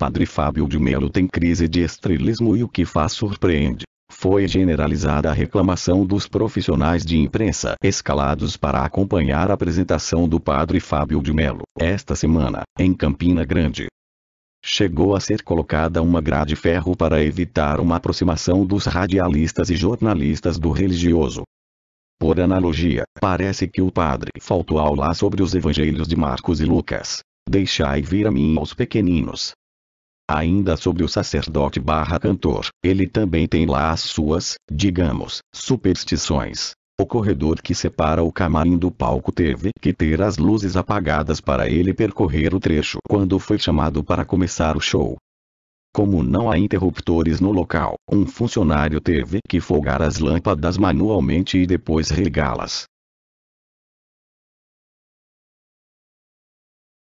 Padre Fábio de Melo tem crise de estrelismo e o que faz surpreende. Foi generalizada a reclamação dos profissionais de imprensa escalados para acompanhar a apresentação do Padre Fábio de Melo, esta semana, em Campina Grande. Chegou a ser colocada uma grade de ferro para evitar uma aproximação dos radialistas e jornalistas do religioso. Por analogia, parece que o padre faltou aula sobre os Evangelhos de Marcos e Lucas. Deixai vir a mim aos pequeninos. Ainda sobre o sacerdote / cantor, ele também tem lá as suas, digamos, superstições. O corredor que separa o camarim do palco teve que ter as luzes apagadas para ele percorrer o trecho quando foi chamado para começar o show. Como não há interruptores no local, um funcionário teve que folgar as lâmpadas manualmente e depois regá-las.